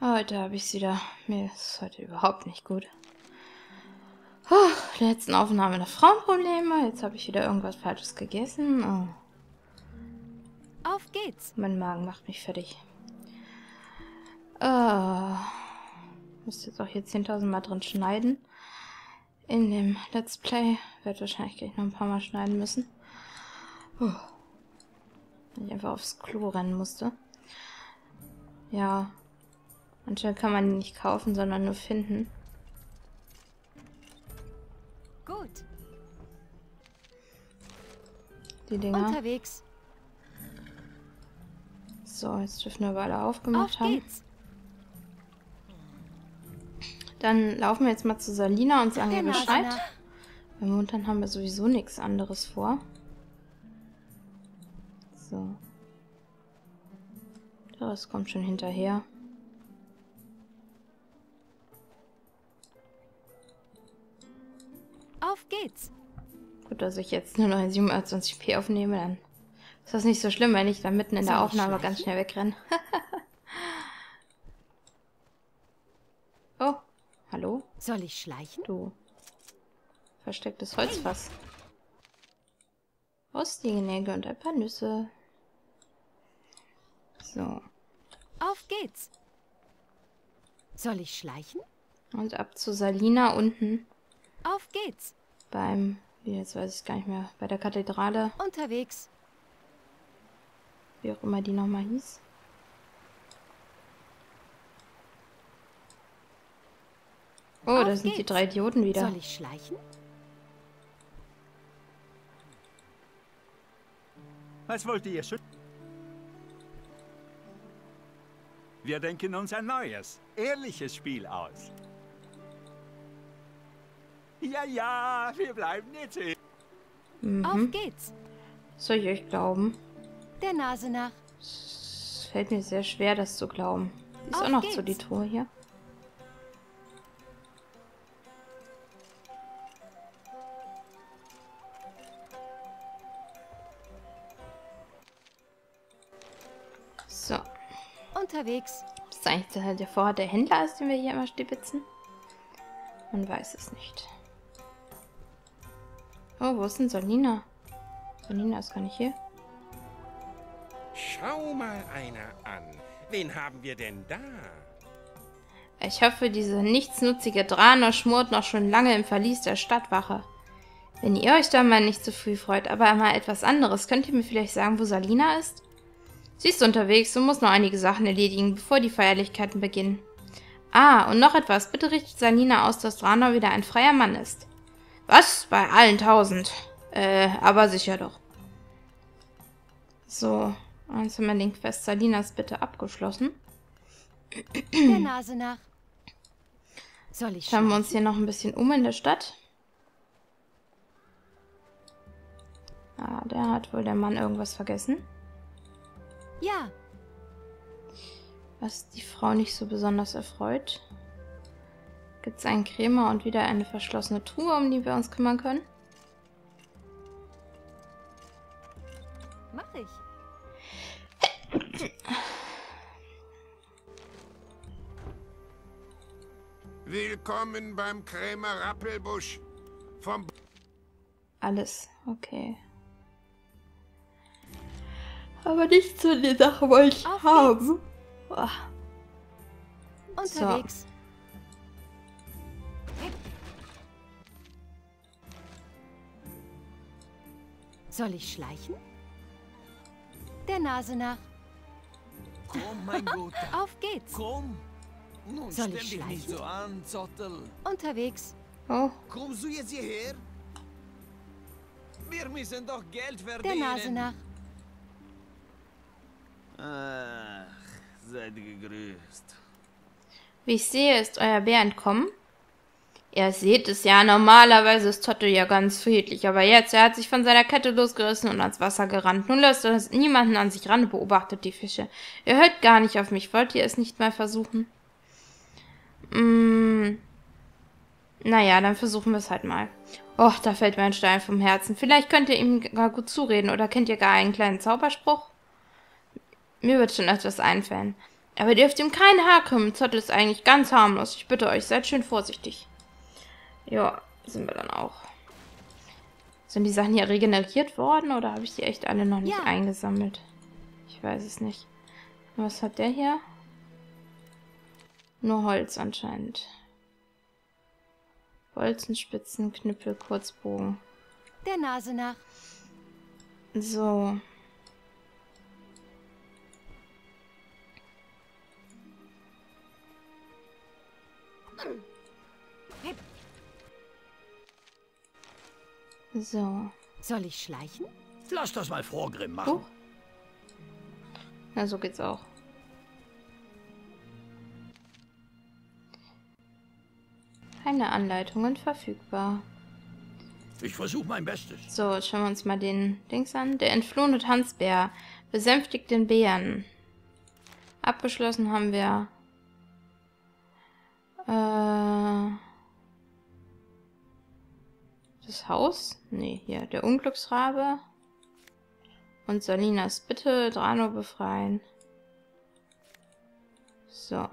Heute habe ich sie da. Mir ist heute überhaupt nicht gut. Oh, der letzten Aufnahme noch Frauenprobleme. Jetzt habe ich wieder irgendwas Falsches gegessen. Oh. Auf geht's. Mein Magen macht mich fertig. Muss jetzt auch hier 10.000 Mal drin schneiden. In dem Let's Play werde wahrscheinlich gleich noch ein paar Mal schneiden müssen. Wenn ich einfach aufs Klo rennen musste. Ja. Anscheinend kann man die nicht kaufen, sondern nur finden. Gut. Die Dinger. Unterwegs. So, jetzt dürfen wir aber alle aufgemacht haben. Geht's. Dann laufen wir jetzt mal zu Salina und sagen ihr Bescheid. Weil momentan haben wir sowieso nichts anderes vor. So. Der Rest kommt schon hinterher. Auf geht's! Gut, dass ich jetzt nur noch in 720p aufnehme, dann ist das nicht so schlimm, wenn ich dann mitten in der Aufnahme ganz schnell wegrenne. Oh, hallo? Soll ich schleichen? Du. Verstecktes Holzfass. Rostige Nägel und ein paar Nüsse. So. Auf geht's! Soll ich schleichen? Und ab zu Salina unten. Auf geht's! Beim, jetzt weiß ich gar nicht mehr, bei der Kathedrale. Unterwegs. Wie auch immer die nochmal hieß. Oh, da sind die drei Idioten wieder. Soll ich schleichen? Was wollt ihr schütten? Wir denken uns ein neues, ehrliches Spiel aus. Ja, ja, wir bleiben jetzt hin. Mhm. Auf geht's. Soll ich euch glauben? Der Nase nach. Es fällt mir sehr schwer, das zu glauben. Ist auch noch so die Truhe hier. So. Unterwegs. Ist eigentlich halt der Vorrat der Händler ist, den wir hier immer stibitzen? Man weiß es nicht. Oh, wo ist denn Salina? Salina ist gar nicht hier. Schau mal einer an. Wen haben wir denn da? Ich hoffe, dieser nichtsnutzige Drano schmort noch schon lange im Verlies der Stadtwache. Wenn ihr euch da mal nicht zu früh freut, aber mal etwas anderes, könnt ihr mir vielleicht sagen, wo Salina ist? Sie ist unterwegs und muss noch einige Sachen erledigen, bevor die Feierlichkeiten beginnen. Ah, und noch etwas. Bitte richtet Salina aus, dass Drano wieder ein freier Mann ist. Was? Bei allen 1000. Aber sicher doch. So, jetzt haben wir den Quest Salinas bitte abgeschlossen. Der Nase nach. Soll ich schauen? Schauen wir uns hier noch ein bisschen um in der Stadt. Ah, da hat wohl der Mann irgendwas vergessen. Ja. Was die Frau nicht so besonders erfreut. Gibt es einen Krämer und wieder eine verschlossene Truhe, um die wir uns kümmern können? Mach ich. Willkommen beim Krämer Rappelbusch. Vom alles, okay. Aber nichts von der Sache wollte ich haben. Boah. Unterwegs. So. Soll ich schleichen? Der Nase nach. Komm, mein Guter. Auf geht's. Komm. Nun soll ich schleichen? Nicht so an, Zottel. Unterwegs. Oh. Kommst du jetzt hierher? Wir müssen doch Geld verdienen. Der Nase nach. Ach, seid gegrüßt. Wie ich sehe, ist euer Bär entkommen. Ihr seht es ja, normalerweise ist Zottel ja ganz friedlich, aber jetzt, er hat sich von seiner Kette losgerissen und ans Wasser gerannt. Nun lässt er niemanden an sich ran und beobachtet die Fische. Ihr hört gar nicht auf mich, wollt ihr es nicht mal versuchen? Naja, dann versuchen wir es halt mal. Och, da fällt mir ein Stein vom Herzen. Vielleicht könnt ihr ihm gar gut zureden oder kennt ihr gar einen kleinen Zauberspruch? Mir wird schon etwas einfallen. Aber dürft ihm kein Haar kommen. Zottel ist eigentlich ganz harmlos. Ich bitte euch, seid schön vorsichtig. Ja, sind wir dann auch. Sind die Sachen hier regeneriert worden oder habe ich die echt alle noch nicht eingesammelt? Ich weiß es nicht. Was hat der hier? Nur Holz anscheinend. Bolzenspitzen, Knüppel, Kurzbogen. Der Nase nach. So. So. Soll ich schleichen? Lass das mal Vorgrimm machen. Oh. Na, so geht's auch. Keine Anleitungen verfügbar. Ich versuche mein Bestes. So, jetzt schauen wir uns mal den Dings an. Der entflohene Tanzbär. Besänftigt den Bären. Abgeschlossen haben wir... Das Haus? Ne, hier. Der Unglücksrabe. Und Salinas Bitte, Drano befreien. So.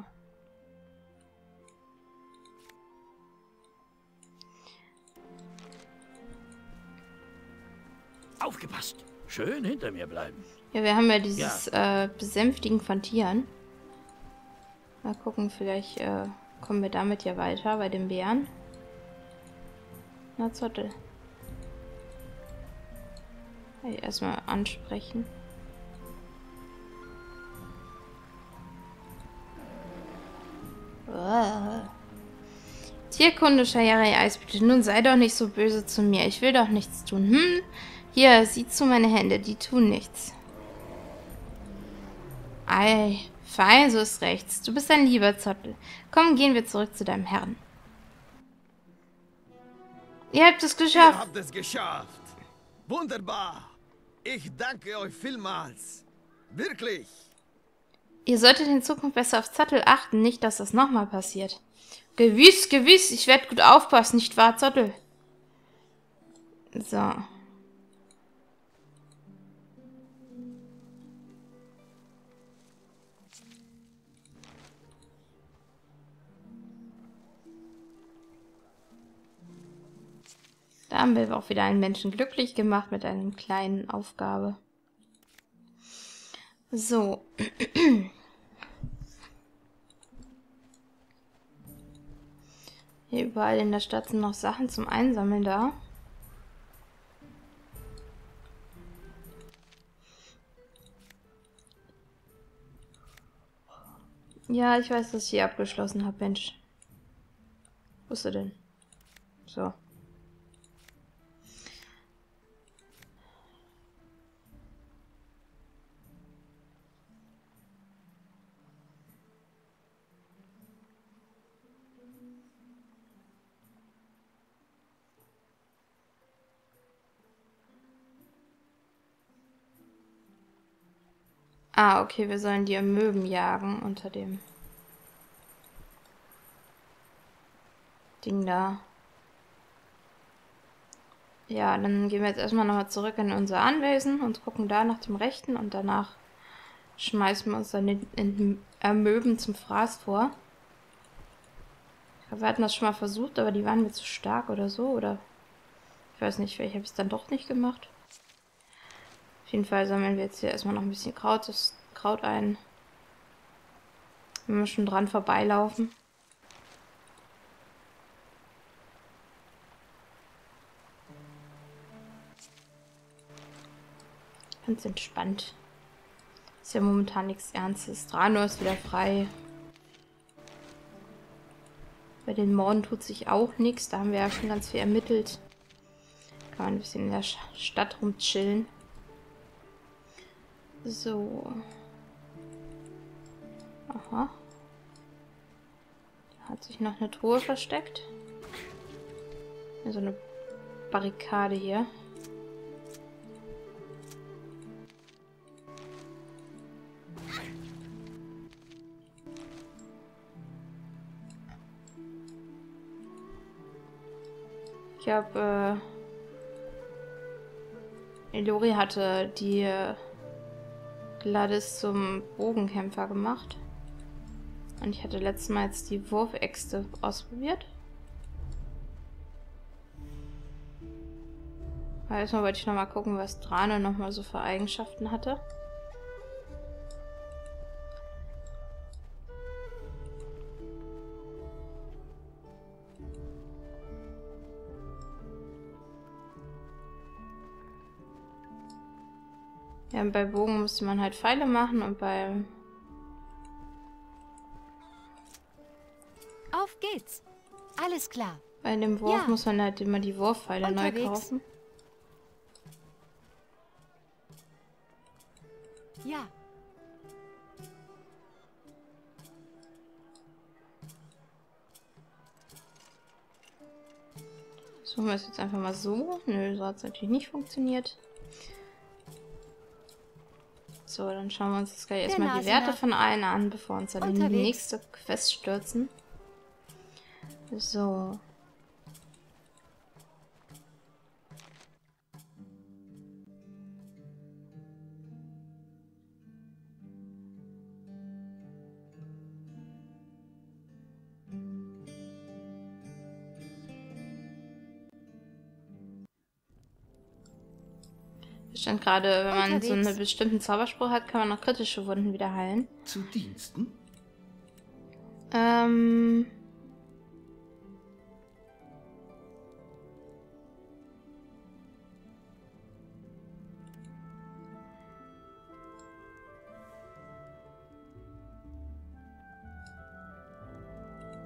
Aufgepasst. Schön hinter mir bleiben. Ja, wir haben ja dieses Besänftigen von Tieren. Mal gucken, vielleicht kommen wir damit ja weiter bei den Bären. Na, Zottel. Hey, erstmal ansprechen. Oh. Tierkunde, Shayari Eisblüte. Nun sei doch nicht so böse zu mir. Ich will doch nichts tun. Hm? Hier, sieh zu meine Hände. Die tun nichts. Ei, fein, so ist rechts. Du bist ein lieber Zottel. Komm, gehen wir zurück zu deinem Herrn. Ihr habt es geschafft. Ihr habt es geschafft. Wunderbar. Ich danke euch vielmals. Wirklich. Ihr solltet in Zukunft besser auf Zottel achten, nicht, dass das nochmal passiert. Gewiss, gewiss. Ich werde gut aufpassen, nicht wahr, Zottel? So. Da haben wir auch wieder einen Menschen glücklich gemacht mit einer kleinen Aufgabe. So. Hier überall in der Stadt sind noch Sachen zum Einsammeln da. Ja, ich weiß, dass ich hier abgeschlossen habe, Mensch. Wo ist er denn? So. Ah, okay, wir sollen die Amöben jagen unter dem Ding da. Ja, dann gehen wir jetzt erstmal nochmal zurück in unser Anwesen und gucken da nach dem Rechten und danach schmeißen wir uns dann den Amöben zum Fraß vor. Ich glaube, wir hatten das schon mal versucht, aber die waren mir zu stark oder so, oder? Ich weiß nicht, vielleicht habe ich es dann doch nicht gemacht. Auf jeden Fall sammeln wir jetzt hier erstmal noch ein bisschen Kraut ein. Wenn wir schon dran vorbeilaufen. Ganz entspannt. Ist ja momentan nichts Ernstes. Drano ist wieder frei. Bei den Morden tut sich auch nichts. Da haben wir ja schon ganz viel ermittelt. Kann man ein bisschen in der Stadt rumchillen. So. Aha. Da hat sich noch eine Truhe versteckt. So eine Barrikade hier. Ich habe... Elori hatte die... Gladys zum Bogenkämpfer gemacht. Und ich hatte letztes Mal jetzt die Wurfäxte ausprobiert. Aber erstmal wollte ich nochmal gucken, was Drano nochmal so für Eigenschaften hatte. Ja, und bei Bogen musste man halt Pfeile machen und bei... Auf geht's! Alles klar! Bei dem Wurf muss man halt immer die Wurfpfeile neu kaufen. Ja. Suchen wir es jetzt einfach mal so. Nö, so hat es natürlich nicht funktioniert. So, dann schauen wir uns jetzt gleich erstmal die Werte von allen an, bevor wir uns dann in die nächste Quest stürzen. So. Stand gerade, wenn man so einen bestimmten Zauberspruch hat, kann man noch kritische Wunden wieder heilen. Zu Diensten?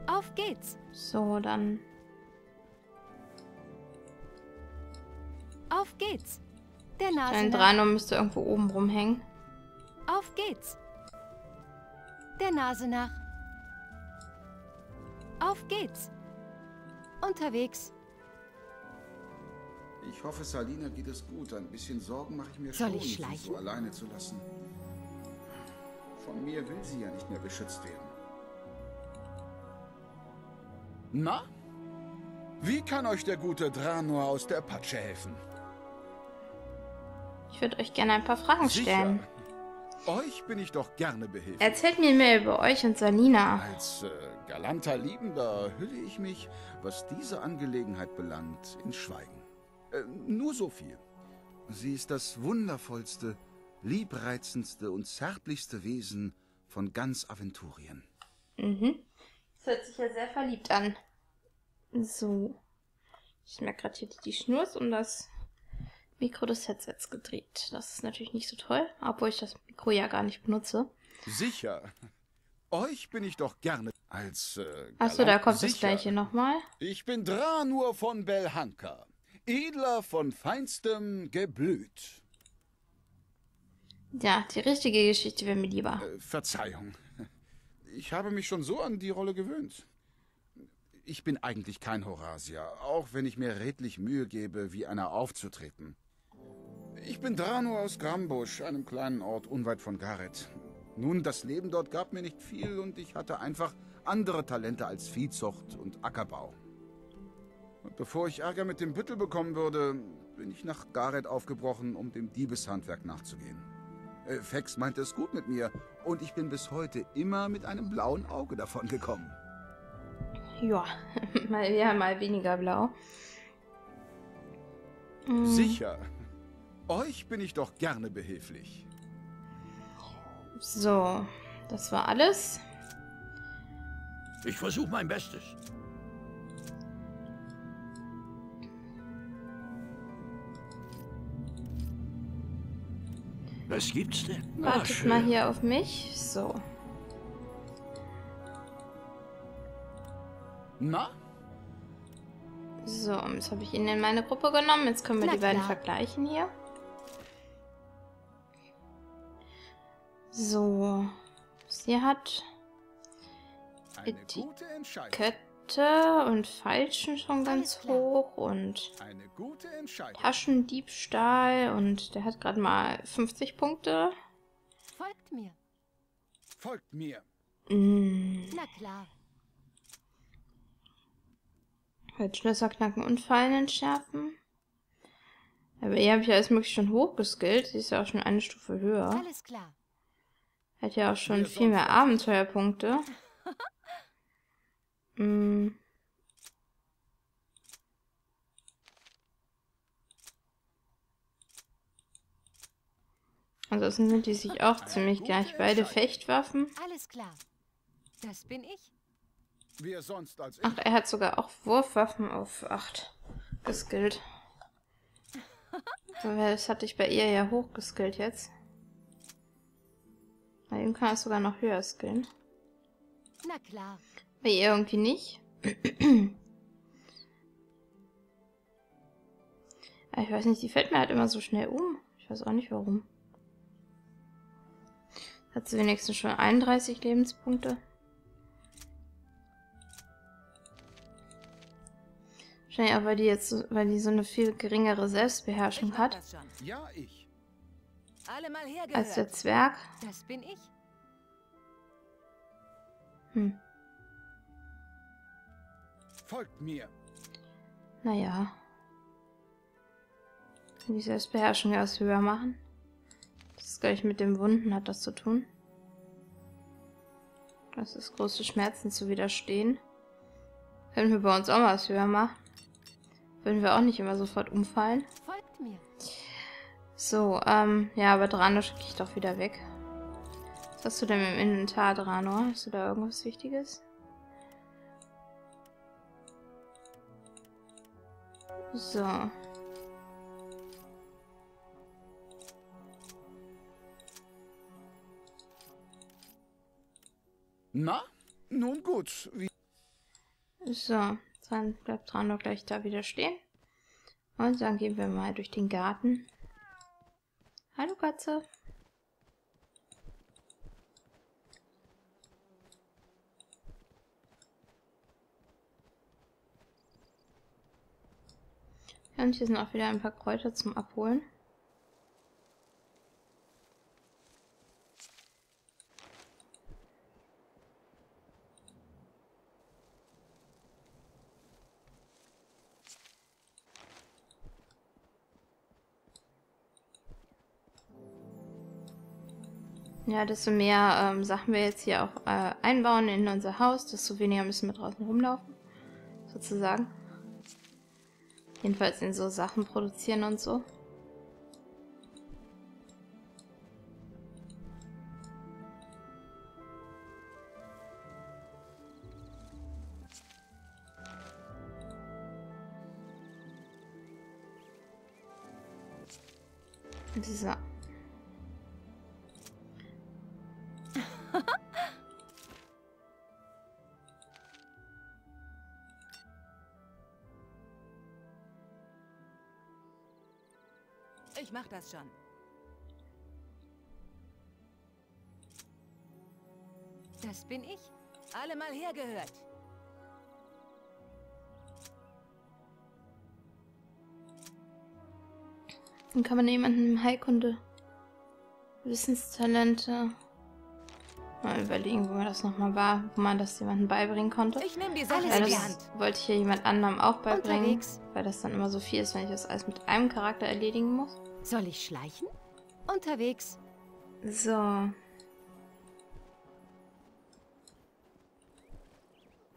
Auf geht's! So, dann... Auf geht's! Ein Drano müsste irgendwo oben rumhängen. Auf geht's. Der Nase nach. Auf geht's. Unterwegs. Ich hoffe, Salina geht es gut. Ein bisschen Sorgen mache ich mir schon, sie so alleine zu lassen. Von mir will sie ja nicht mehr beschützt werden. Na? Wie kann euch der gute Drano aus der Patsche helfen? Ich würde euch gerne ein paar Fragen stellen. Sicher. Euch bin ich doch gerne behilflich. Erzählt mir mehr über euch und Salina. Als galanter Liebender hülle ich mich, was diese Angelegenheit belangt, in Schweigen. Nur so viel. Sie ist das wundervollste, liebreizendste und zärtlichste Wesen von ganz Aventurien. Mhm. Das hört sich ja sehr verliebt an. So. Ich merke gerade hier die Schnur und das... Mikro des Headsets gedreht. Das ist natürlich nicht so toll, obwohl ich das Mikro ja gar nicht benutze. Sicher. Euch bin ich doch gerne als... Achso, da kommt das Gleiche nochmal. Ich bin Drano von Belhankha. Edler von feinstem Geblüt. Ja, die richtige Geschichte wäre mir lieber. Verzeihung. Ich habe mich schon so an die Rolle gewöhnt. Ich bin eigentlich kein Horasier, auch wenn ich mir redlich Mühe gebe, wie einer aufzutreten. Ich bin Drano aus Grambusch, einem kleinen Ort unweit von Gareth. Nun, das Leben dort gab mir nicht viel und ich hatte einfach andere Talente als Viehzucht und Ackerbau. Und bevor ich Ärger mit dem Büttel bekommen würde, bin ich nach Gareth aufgebrochen, um dem Diebeshandwerk nachzugehen. Fex meinte es gut mit mir und ich bin bis heute immer mit einem blauen Auge davon gekommen. Ja, mal mehr, mal weniger blau. Sicher. Euch bin ich doch gerne behilflich. So, das war alles. Ich versuche mein Bestes. Was gibt's denn? Wartet mal hier auf mich. So. Na? So, jetzt habe ich ihn in meine Gruppe genommen. Jetzt können wir die beiden vergleichen hier. So. Sie hat Etikette und Falschen schon ganz hoch und Taschendiebstahl und der hat gerade mal 50 Punkte. Folgt mir. Folgt mir. Na klar. Schlösser knacken und Fallen entschärfen. Aber hier habe ich ja alles möglich schon hochgeskillt. Sie ist ja auch schon eine Stufe höher. Alles klar. Hat ja auch schon viel mehr Abenteuerpunkte. Mm. Also sind die sich auch ziemlich gleich. Beide Fechtwaffen. Alles klar. Das bin ich. Ach, er hat sogar auch Wurfwaffen auf 8 geskillt. Das hatte ich bei ihr ja hochgeskillt jetzt. Bei ihm kann es sogar noch höher skillen. Na klar. Bei ihr irgendwie nicht. Aber ich weiß nicht, die fällt mir halt immer so schnell um. Ich weiß auch nicht warum. Hat sie wenigstens schon 31 Lebenspunkte. Wahrscheinlich auch, weil die so eine viel geringere Selbstbeherrschung hat. Ja, ich. Alle mal hergehört. Als der Zwerg. Das bin ich. Hm. Folgt mir. Naja. Die Selbstbeherrschung erst höher machen. Das ist gleich mit dem Wunden, hat das zu tun. Das ist große Schmerzen zu widerstehen. Können wir bei uns auch mal was höher machen. Würden wir auch nicht immer sofort umfallen. Folgt mir. So, ja, aber Drano schicke ich doch wieder weg. Was hast du denn im Inventar, Drano? Hast du da irgendwas Wichtiges? So. Na, nun gut. So, dann bleibt Drano gleich da wieder stehen. Und dann gehen wir mal durch den Garten. Hallo Katze. Ja, und hier sind auch wieder ein paar Kräuter zum Abholen. Ja, desto mehr Sachen wir jetzt hier auch einbauen in unser Haus, desto weniger müssen wir draußen rumlaufen, sozusagen. Jedenfalls in so Sachen produzieren und so. So. Ich mach das schon. Das bin ich. Alle mal hergehört. Dann kann man jemanden im Heilkunde Wissenstalente mal überlegen, wo man das nochmal war, wo man das jemandem beibringen konnte. Ich nehme die Sache in die Hand. Wollte ich hier jemand anderem auch beibringen, weil das dann immer so viel ist, wenn ich das alles mit einem Charakter erledigen muss. Soll ich schleichen? Unterwegs. So.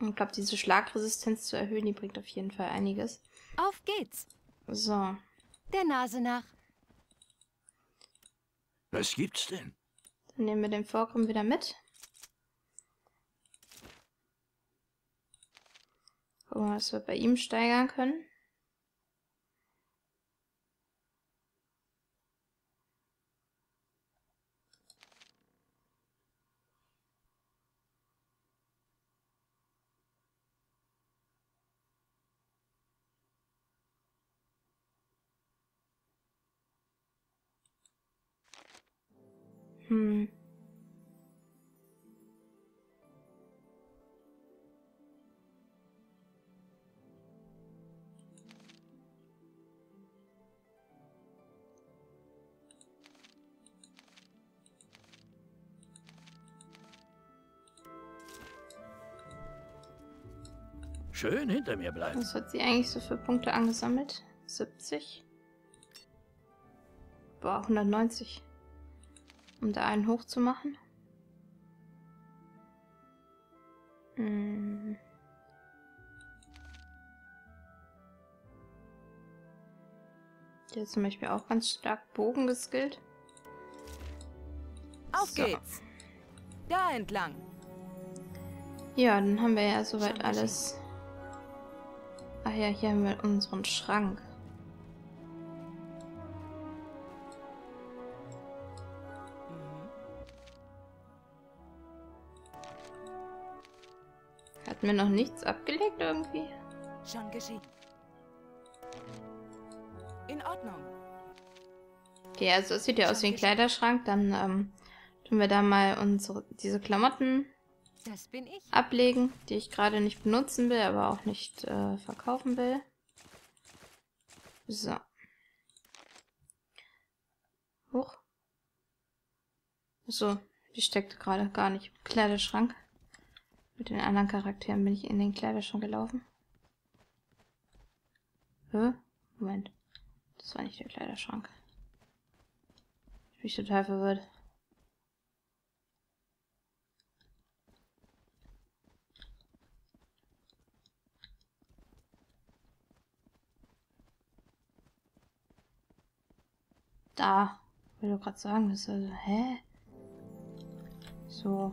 Ich glaube, diese Schlagresistenz zu erhöhen, die bringt auf jeden Fall einiges. Auf geht's. So. Der Nase nach. Was gibt's denn? Dann nehmen wir den Vorkommen wieder mit. Gucken wir mal, was wir bei ihm steigern können. Schön hinter mir bleiben. Was hat sie eigentlich so für Punkte angesammelt? 70? Boah, 190. Um da einen hochzumachen. Der zum Beispiel auch ganz stark Bogen geskillt. Auf geht's! Da entlang! Ja, dann haben wir ja soweit alles. Ach ja, hier haben wir unseren Schrank. Hatten wir noch nichts abgelegt irgendwie? Schon geschieht. In Ordnung. Okay, also es sieht ja aus wie ein Kleiderschrank. Dann tun wir da mal unsere diese Klamotten ablegen, die ich gerade nicht benutzen will, aber auch nicht verkaufen will. So. Hoch. So, die steckte gerade gar nicht im Kleiderschrank. Mit den anderen Charakteren bin ich in den Kleiderschrank gelaufen. Hä? Moment. Das war nicht der Kleiderschrank. Ich bin total verwirrt. Da. Ich wollte gerade sagen, das ist also... Hä? So.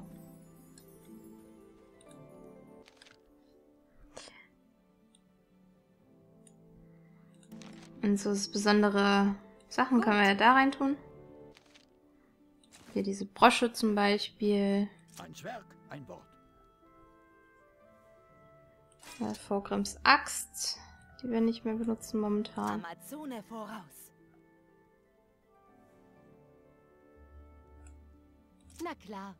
Und so besondere Sachen können wir ja da rein tun. Hier diese Brosche zum Beispiel. Ein Schwert, ein Wort. Ja, Vorgrimms Axt, die wir nicht mehr benutzen momentan. Amazone voraus. Na klar.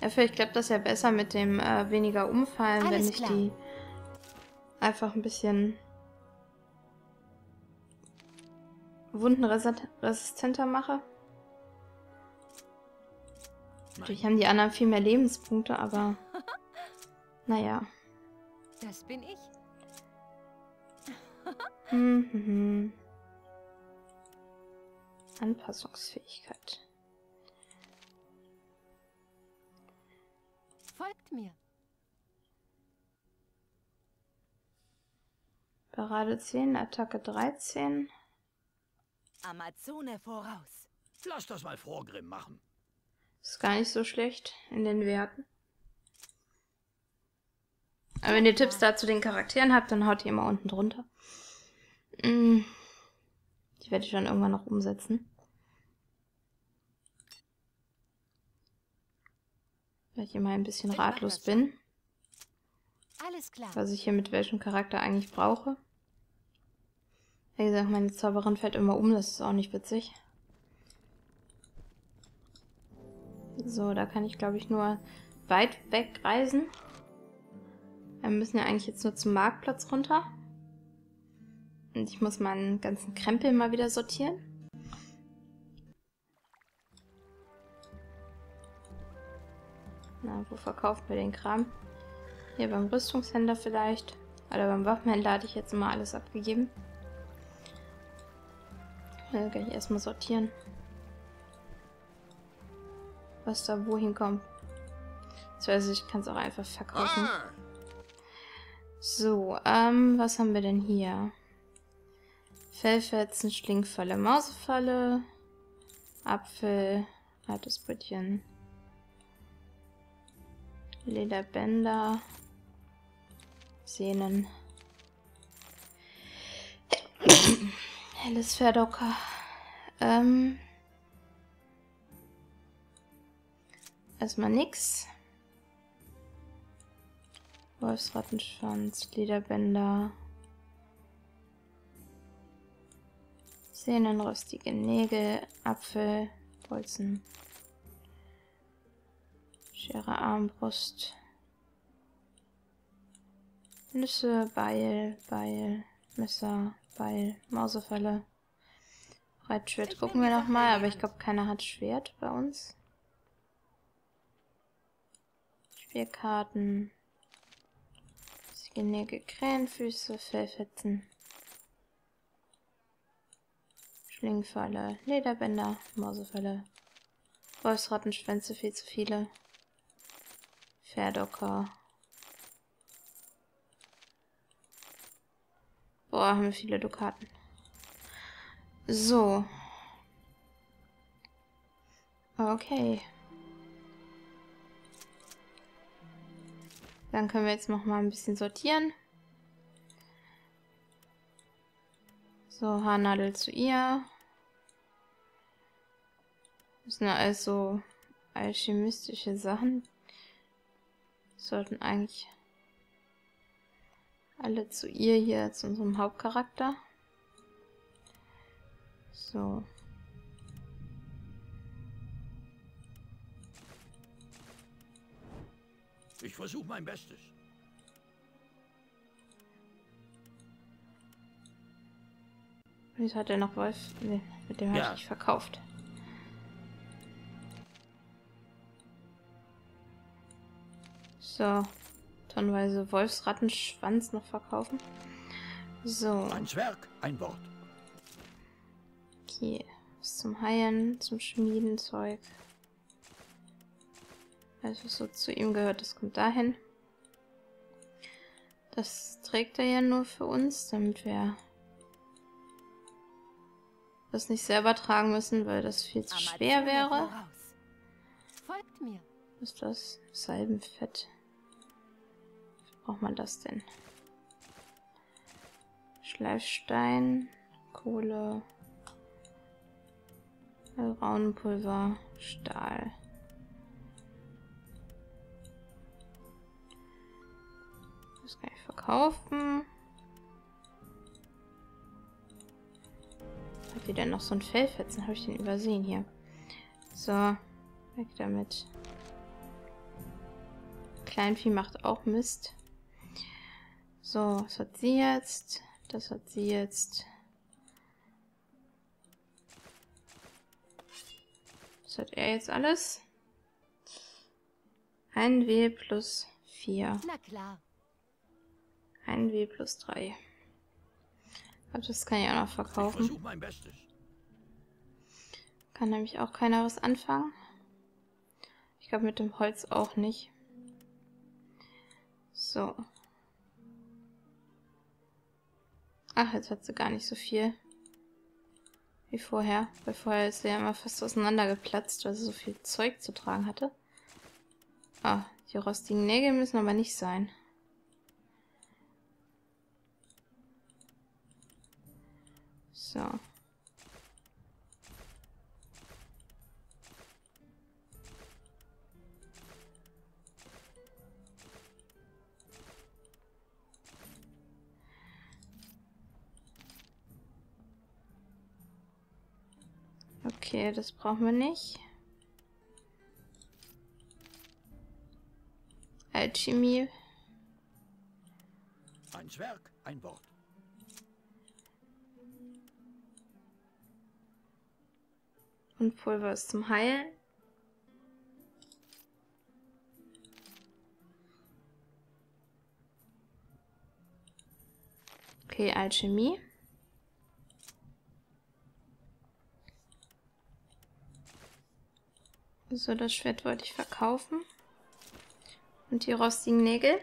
Ja, vielleicht klappt das ja besser mit dem weniger umfallen, wenn ich die einfach ein bisschen wundenresistenter mache. Natürlich haben die anderen viel mehr Lebenspunkte, aber naja. Das bin ich. Anpassungsfähigkeit. Folgt mir. Parade 10, Attacke 13. Amazone voraus. Lass das mal Vorgrimm machen. Ist gar nicht so schlecht in den Werten. Aber wenn ihr Tipps da zu den Charakteren habt, dann haut ihr mal unten drunter. Die werde ich dann irgendwann noch umsetzen. Weil ich immer ein bisschen ratlos bin. Alles klar. Was ich hier mit welchem Charakter eigentlich brauche. Wie gesagt, meine Zauberin fällt immer um, das ist auch nicht witzig. So, da kann ich glaube ich nur weit weg reisen. Wir müssen ja eigentlich jetzt nur zum Marktplatz runter. Und ich muss meinen ganzen Krempel mal wieder sortieren. Na, wo verkaufen wir den Kram? Hier beim Rüstungshändler vielleicht. Oder beim Waffenhändler hatte ich jetzt immer alles abgegeben. Dann kann ich erstmal sortieren. Was da wohin kommt. Also ich kann es auch einfach verkaufen. So, was haben wir denn hier? Fellfetzen, Schlingfalle, Mausefalle, Apfel, altes Brötchen, Lederbänder, Sehnen, helles Verdocker, erstmal nix. Wolfsrattenschwanz, Lederbänder. Sehnen, rostige Nägel, Apfel, Bolzen. Schere, Armbrust. Nüsse, Beil, Beil, Messer, Beil, Mausefalle. Reitschwert gucken wir nochmal, aber ich glaube keiner hat Schwert bei uns. Spielkarten. Signäge Krähenfüße, Fellfetzen. Schlingfalle, Lederbänder, Mausefälle. Wolfsrattenschwänze, viel zu viele. Pferdocker. Boah, haben wir viele Dukaten. So. Okay. Dann können wir jetzt noch mal ein bisschen sortieren. So, Haarnadel zu ihr. Das sind ja alles so alchemistische Sachen. Sollten eigentlich alle zu ihr hier, zu unserem Hauptcharakter. So. Ich versuche mein Bestes. Wieso hat er noch Wolf? Nee, mit dem habe ich verkauft. So. Tonnenweise Wolfsrattenschwanz noch verkaufen. So. Ein Zwerg, ein Wort. Okay. Was zum Heilen, zum Schmiedenzeug. Alles, was so zu ihm gehört, das kommt dahin. Das trägt er ja nur für uns, damit wir das nicht selber tragen müssen, weil das viel zu schwer wäre. Folgt mir. Was ist das? Salbenfett. Wie braucht man das denn? Schleifstein, Kohle, Raunpulver, Stahl. Das kann ich verkaufen. Hat die denn noch so ein Fellfetzen? Habe ich den übersehen hier. So, weg damit. Kleinvieh macht auch Mist. So, was hat sie jetzt? Das hat sie jetzt. Was hat er jetzt alles? 1W plus 4. Na klar. 1W plus 3. Aber das kann ich auch noch verkaufen. Ich versuche mein Bestes. Kann nämlich auch keiner was anfangen. Ich glaube mit dem Holz auch nicht. So. Ach, jetzt hat sie gar nicht so viel wie vorher. Weil vorher ist sie ja immer fast auseinandergeplatzt, weil sie so viel Zeug zu tragen hatte. Ah, die rostigen Nägel müssen aber nicht sein. So. Okay, das brauchen wir nicht. Alchemie. Ein Zwerg, ein Wort. Und Pulver ist zum Heilen. Okay, Alchemie. So, das Schwert wollte ich verkaufen. Und die rostigen Nägel.